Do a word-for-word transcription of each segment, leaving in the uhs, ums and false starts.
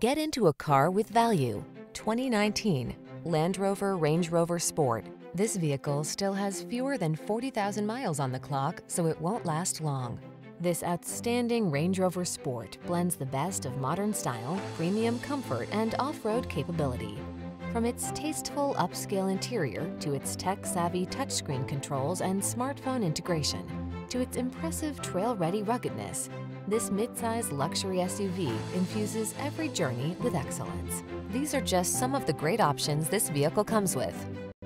Get into a car with value. twenty nineteen Land Rover Range Rover Sport. This vehicle still has fewer than forty thousand miles on the clock, so it won't last long. This outstanding Range Rover Sport blends the best of modern style, premium comfort, and off-road capability. From its tasteful upscale interior to its tech-savvy touchscreen controls and smartphone integration, to its impressive trail-ready ruggedness, this midsize luxury S U V infuses every journey with excellence. These are just some of the great options this vehicle comes with: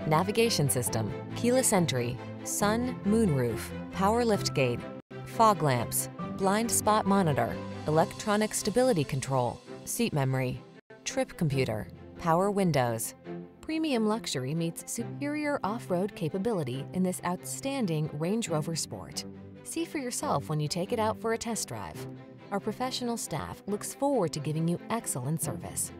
navigation system, keyless entry, sun, moonroof, power liftgate, fog lamps, blind spot monitor, electronic stability control, seat memory, trip computer, power windows. Premium luxury meets superior off-road capability in this outstanding Range Rover Sport. See for yourself when you take it out for a test drive. Our professional staff looks forward to giving you excellent service.